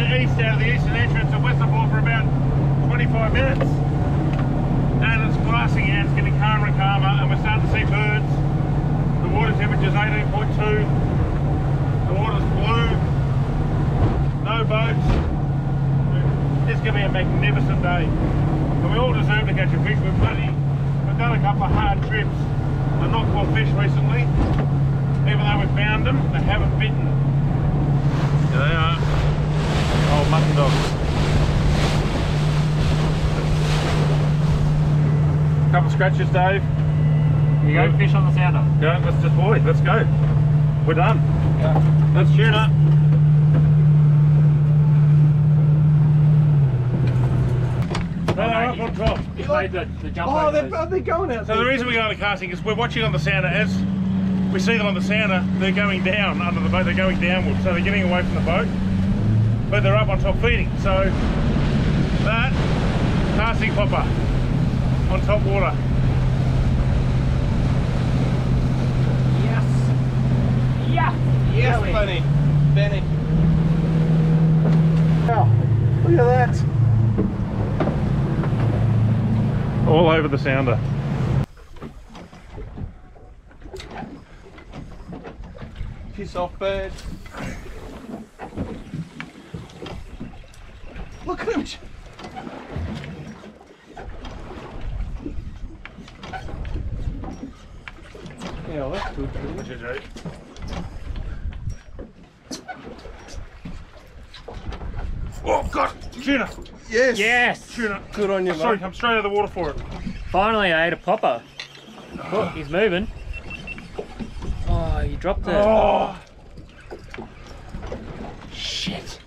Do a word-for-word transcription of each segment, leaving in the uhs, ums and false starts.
in the east out of the eastern entrance of Whistlepool for about twenty-five minutes, and it's glassing out, it's getting calmer and calmer, and we're starting to see birds. The water temperature is eighteen point two, the water's blue, no boats. It's going to be a magnificent day, and we all deserve to catch a fish. We've bloody, we've done a couple of hard trips and not caught fish recently, even though we found them, they haven't bitten. There they are, old mutton dogs. Couple scratches, Dave. You go. Fish on the sounder. Yeah, let's just boy, let's go. We're done. Yeah. Let's tune up. No, they're up on top. You like the, the jump oh, they're, are they going out? So there? The reason we go to casting is we're watching on the sounder. As we see them on the sounder, they're going down under the boat. They're going downward, so they're getting away from the boat. But they're up on top feeding. So that casting popper on top water. Yes. Yeah. Yes, Benny. Benny. Benny. Wow. Look at that. All over the sounder. Piss off, bird. Look at him. Yeah, that's good. What you do? Oh, God! Tuna! Yes! Yes! Tuna! Good on you, mate. Sorry, I'm straight out of the water for it. Finally, I ate a popper. Oh, oh, he's moving. Oh, you dropped it. Oh. Shit!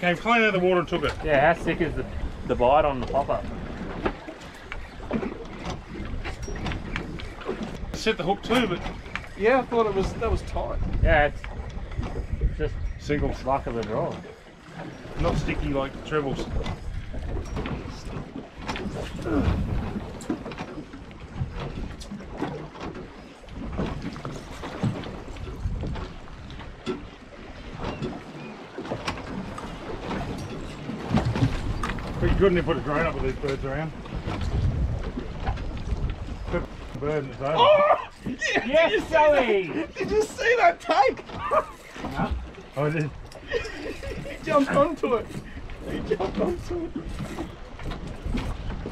Came clean out of the water and took it. Yeah, how sick is the, the bite on the popper? Set the hook too, but yeah, I thought it was that was tight. Yeah, it's just single luck of the draw. Not sticky like the trebles. Pretty good, and they put a drone up with these birds around. Bird is over. Oh! Yeah, yes, did Zoe! Did you see that take? No. Oh, I did. He jumped onto it. He jumped onto it.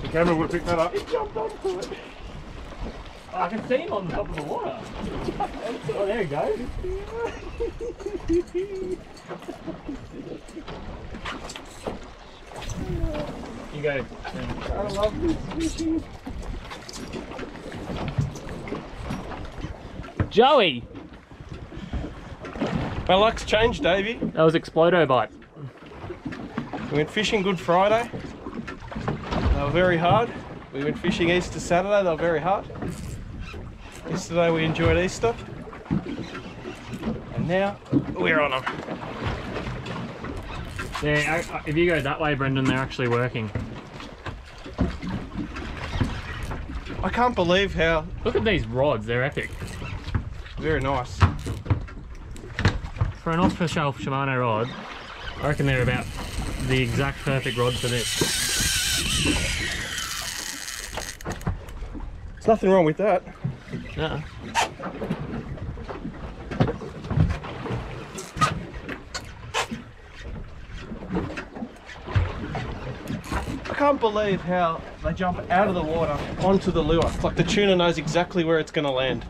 The camera would pick that up. He jumped onto it. Oh, I can see him on the top of the water. Oh, there he goes. You go. I love this fishing. Joey! My luck's changed, Davey. That was Explodo bite. We went fishing Good Friday. They were very hard. We went fishing Easter Saturday. They were very hard. Yesterday we enjoyed Easter. And now we're on them. Yeah, I, I, if you go that way, Brendan, they're actually working. I can't believe how... Look at these rods, they're epic. Very nice. For an off-the-shelf Shimano rod, I reckon they're about the exact perfect rod for this. There's nothing wrong with that. No. I can't believe how they jump out of the water onto the lure. It's like the tuna knows exactly where it's going to land.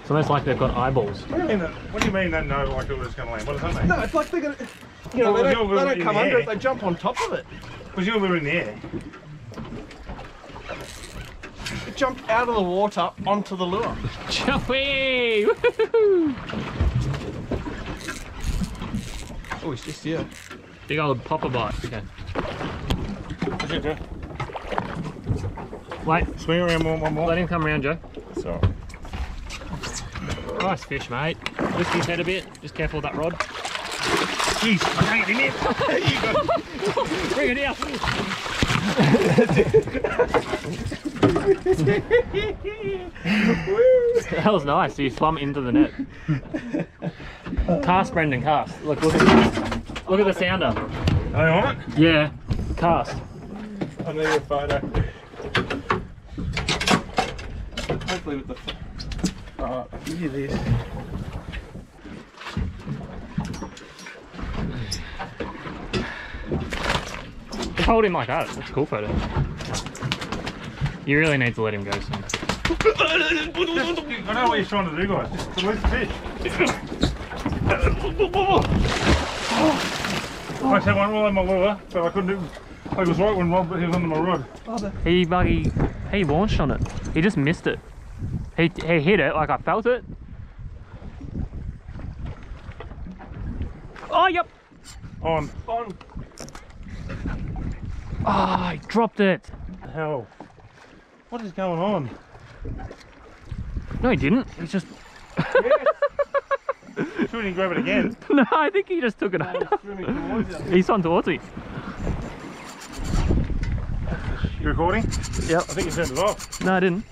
It's almost like they've got eyeballs. What do you mean that, what do you mean that no like it was going to land? What does that mean? No, it's like they're going to, you know, well, they don't, they don't come under it, they jump on top of it. Because you were in the air. It jumped out of the water onto the lure. Joey! Woohoo! Oh, it's just here. Yeah. Big old popper bite. Okay. What's it, Joe? Wait. Swing around one, one more. Let him come around, Joe. Sorry. Nice fish, mate. Lift his head a bit. Just careful with that rod. Jeez, I can't get him in. Bring it out. That was nice. He flummed into the net. Cast, Brendan, cast. Look, look at this. Look at the sounder. Oh, you want it? Yeah, cast. I need a photo. Hopefully with the... Alright, I can do this. Just hold him like that. That's a cool photo. You really need to let him go soon. I know what you're trying to do, guys. Just release the fish. I just had one roll on my lure, but I couldn't do it. I was right when Rob was under my rod. He buggy, he launched on it. He just missed it. He, he hit it, like I felt it. Oh, yep. On. On. Ah, oh, he dropped it. What the hell? What is going on? No, he didn't. He's just. Yes. Sure, he didn't grab it again. No, I think he just took it out. He's on towards me. You recording? Yep. I think you turned it off. No, I didn't.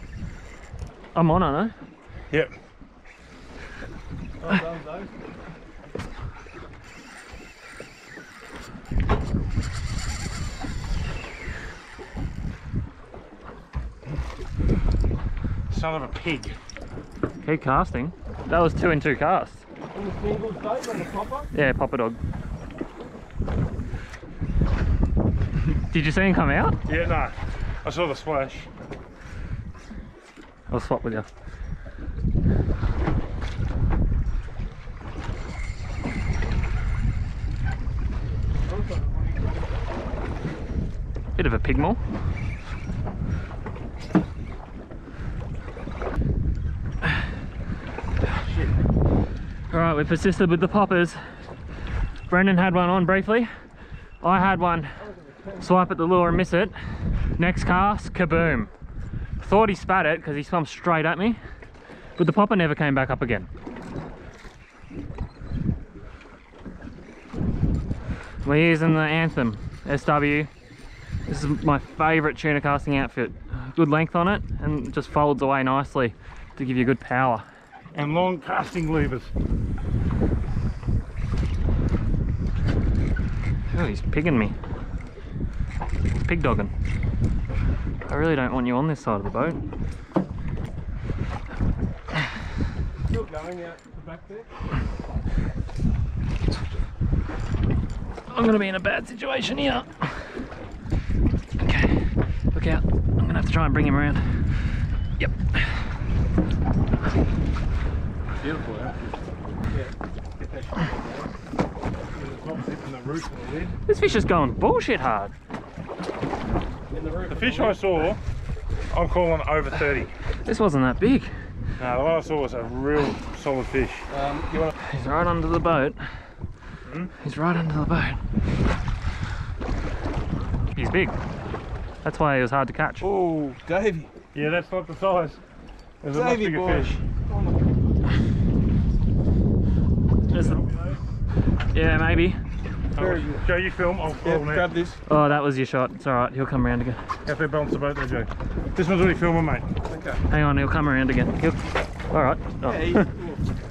I'm on, aren't I? Yep. Well done, though. Son of a pig. Keep casting. That was two and two casts. On the singles boat, on the popper? Yeah, popper dog. Did you see him come out? Yeah, no. I saw the splash. I'll swap with you. Bit of a pig maul. Alright, we persisted with the poppers. Brendan had one on briefly. I had one swipe at the lure and miss it. Next cast, kaboom. Thought he spat it because he swam straight at me, but the popper never came back up again. We're using the Anthem S W. This is my favourite tuna casting outfit. Good length on it and just folds away nicely to give you good power. And long casting levers. Oh, he's pigging me. Pig dogging. I really don't want you on this side of the boat. Still going out the back there? I'm going to be in a bad situation here. Okay, look out. I'm going to have to try and bring him around. Yep. Beautiful, huh? Yeah. This fish is going bullshit hard. The fish I saw, I'm calling over thirty. This wasn't that big. No, the one I saw was a real solid fish. Um, you wanna... He's right under the boat. Hmm? He's right under the boat. He's big. That's why he was hard to catch. Oh, Davey. Yeah, that's not the size. There's a much bigger boy. Fish. Yeah, maybe. Very good. Joe, you film, I'll film yeah, grab this. Oh, that was your shot. It's alright, he'll come around again. How to balance the boat there, Joe? This one's already filming, mate. Okay. Hang on, he'll come around again. He'll... Alright. Oh. Yeah,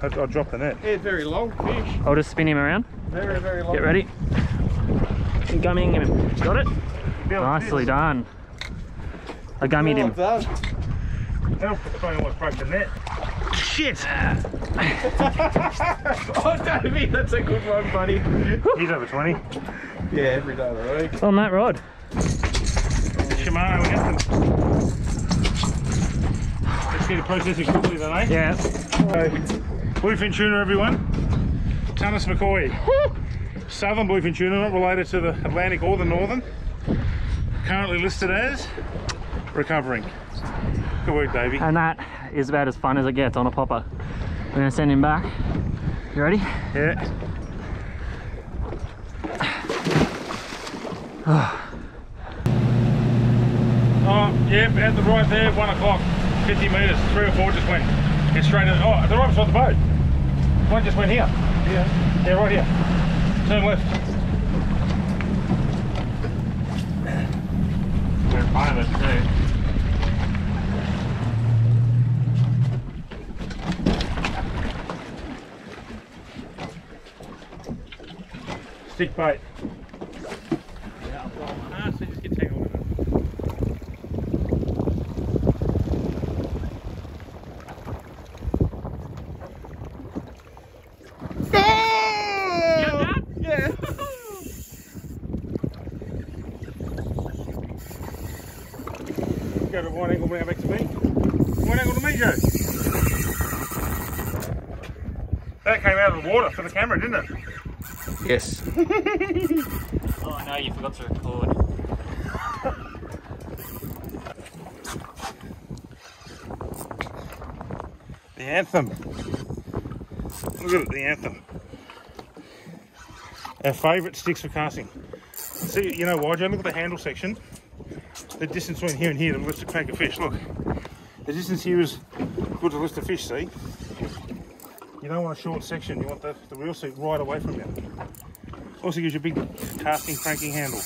I'll, I'll drop the net. Yeah, very long fish. I'll just spin him around. Very, very long. Get ready. I'm gummying him. Got it? Yeah, nicely fish. Done. I gummied him. Well done. Help, I almost broke the net. Shit! Oh, Davey, that's a good one, buddy. He's over twenty. Yeah, every day of the week. On that rod. Shimano Anthem. Let's get it processing quickly, don't they? Yeah. So, bluefin tuna, everyone. Thunnus McCoy. Southern bluefin tuna, not related to the Atlantic or the Northern. Currently listed as recovering. Good work, Davey. And that is about as fun as it gets on a popper. We're gonna send him back. You ready? Yeah. Oh, oh yeah, at the right there, one o'clock, fifty meters, three or four just went. It's straight in, oh, they're right beside the boat. One just went here. Yeah. Yeah, right here. Turn left. They're in front of us too. stick bait. Yeah, I'll blow my ass, so just get tangled in it. Yeah. You get that? Yeah. Go to one angle now back to me. One angle to me, Joe. That came out of the water for the camera, didn't it? Yes. Oh no, you forgot to record. The Anthem. Look at it, the Anthem. Our favourite sticks for casting. See, you know why, Joe? Look at the handle section. The distance between here and here to lift a crank of fish, look. The distance here is good to lift a fish, see? You don't want a short section, you want the, the reel seat right away from you. Also gives you a big casting, cranking handle.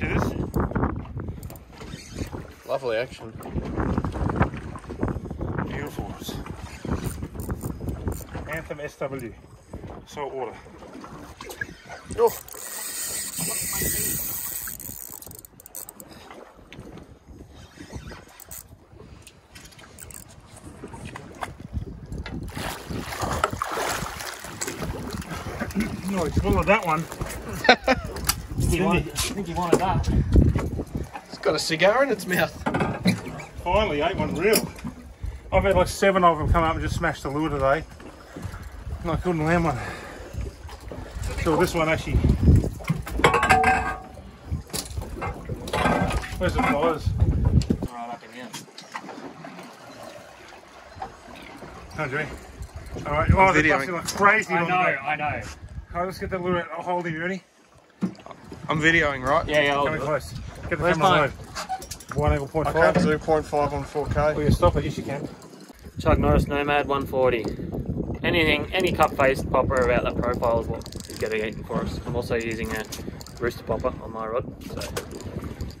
See this? Lovely action. Beautiful. Anthem S W. Salt water. Oh. No, it's full of that one. You wanted, I think you wanted that. It's got a cigar in its mouth. Finally ate one real. I've had like seven of them come up and just smashed the lure today. And I couldn't land one. So this one actually. Where's the pliers? They're right up in here. Come on, Jimmy. Alright, oh, they're busting like crazy. I know, I know. Can I just get the lure out? I'll hold him, ready? I'm videoing, right? Yeah, yeah. Coming close. Get the Where's camera low. One angle point five. I can't do point five on four K. Well, you stop it. Yes, you can. Chug Norris Nomad one forty. Anything, any cup-faced popper about that profile is what is getting eaten for us. I'm also using a rooster popper on my rod, so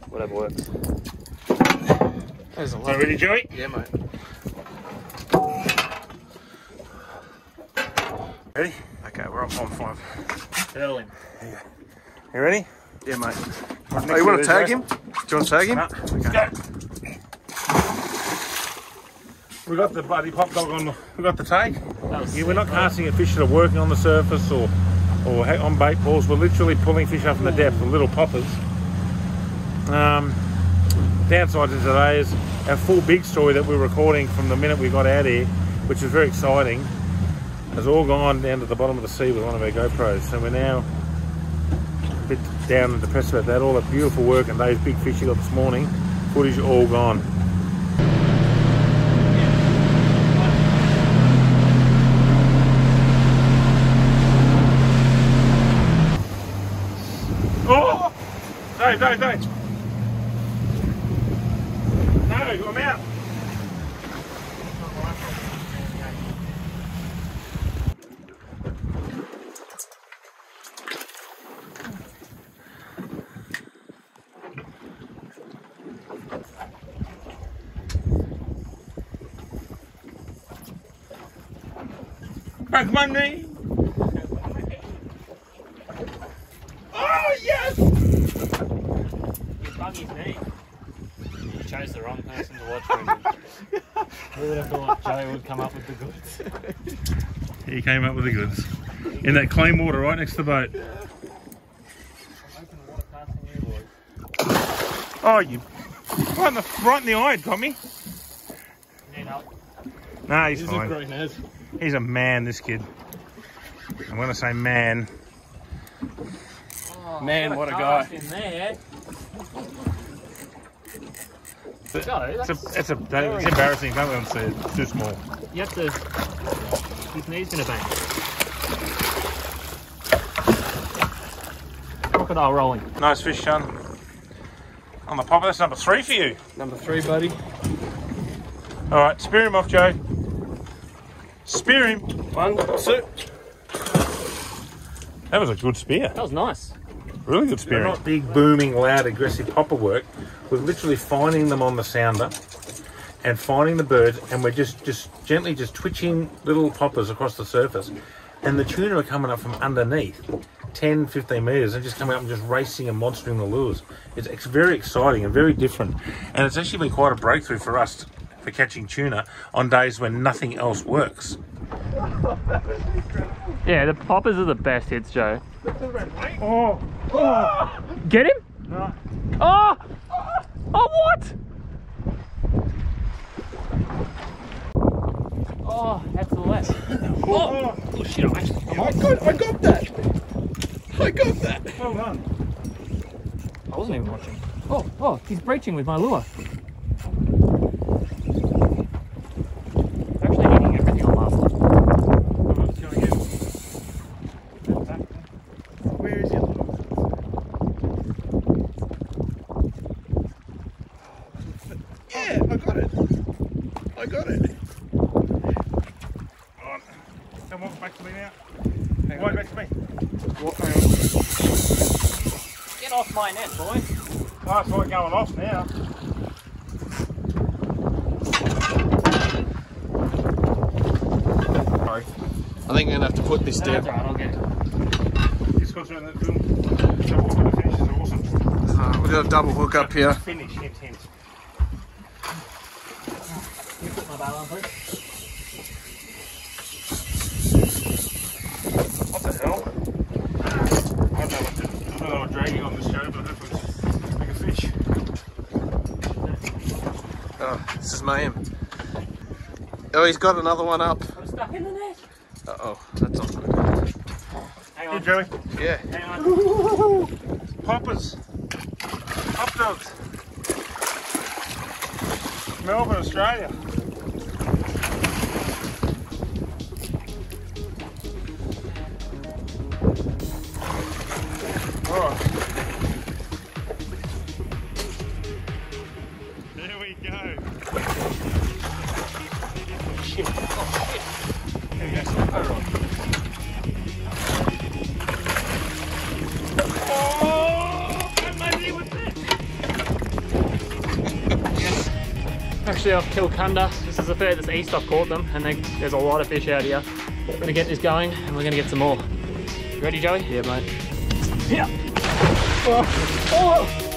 whatever works. There's a lot. Are you ready, Joey? Yeah, mate. Ready? Okay, we're up on five. Hurdle him. Yeah. You ready? Yeah, mate. Right, oh, you want to tag him? Do you want to tag him? No. Okay. Let's go. We got the buddy pop dog on. The, we got the tag. Yeah, sick, we're not bro. casting at fish that are working on the surface or or on bait balls. We're literally pulling fish up from the depth with little poppers. Um, downside to today is our full big story that we're recording from the minute we got out here, which is very exciting, has all gone down to the bottom of the sea with one of our GoPros. So we're now bit down and depressed about that. All the beautiful work and those big fish you got this morning, footage all gone. Oh! No, no, no! No, I'm out! Back Monday. Oh yes! He bung his knee. You chose the wrong person to watch Brendan. Who would have thought Joe would come up with the goods? He came up with the goods. In that clean water right next to the boat. Yeah. I'm open water casting you, boys. Oh you right in the right in the eye, Tommy. Need help? Nah, he's, he's fine. A green ass. He's a man, this kid. I'm gonna say man. Oh, man, what a, what a guy! In there. It's, a, it's, a, it's, a, it's embarrassing. Don't let him see it. It's too small. You have to. His knee's gonna bang. Crocodile rolling. Nice fish, Sean. On the popper, that's number three for you. Number three, buddy. All right, spear him off, Joe. Spear him. One, two. That was a good spear. That was nice. Really good spear. They're not big, booming, loud, aggressive popper work. We're literally finding them on the sounder and finding the birds, and we're just, just gently just twitching little poppers across the surface. And the tuna are coming up from underneath, ten, fifteen metres, and just coming up and just racing and monstering the lures. It's, it's very exciting and very different. And it's actually been quite a breakthrough for us for catching tuna on days when nothing else works. Yeah, the poppers are the best hits, Joe. Oh. Oh. Get him? No. Oh! Oh, what? Oh, that's the left. Oh, oh shit, I actually got it. I got that. I got that. Well done. I wasn't even watching. Oh, oh, he's breaching with my lure. It's actually hitting everything on last time. Where is your lure? Yeah, I got it. I got it. Back to me now. Hang on. Wait, back to me. What? Hang on. Get off my net, boy. That's oh, all going off now. Sorry. I think I'm going to have to put this no, down. That's right, I'll get it. Just concentrate on that film. So what we're going to finish is awesome. Uh, we've got a double hook up here. Finish, hint, hint. Can you put my bail on, please? This is mayhem. Oh, he's got another one up. I'm stuck in the net. Uh oh, that's not good. Hang on, Joey. Yeah. Hang on. Poppers. Hot dogs. Melbourne, Australia. Actually off Kilcunda, this is the third this east I've caught them, and they, there's a lot of fish out here. We're going to get this going and we're going to get some more. You ready, Joey? Yeah, mate. Yeah. Oh. Oh.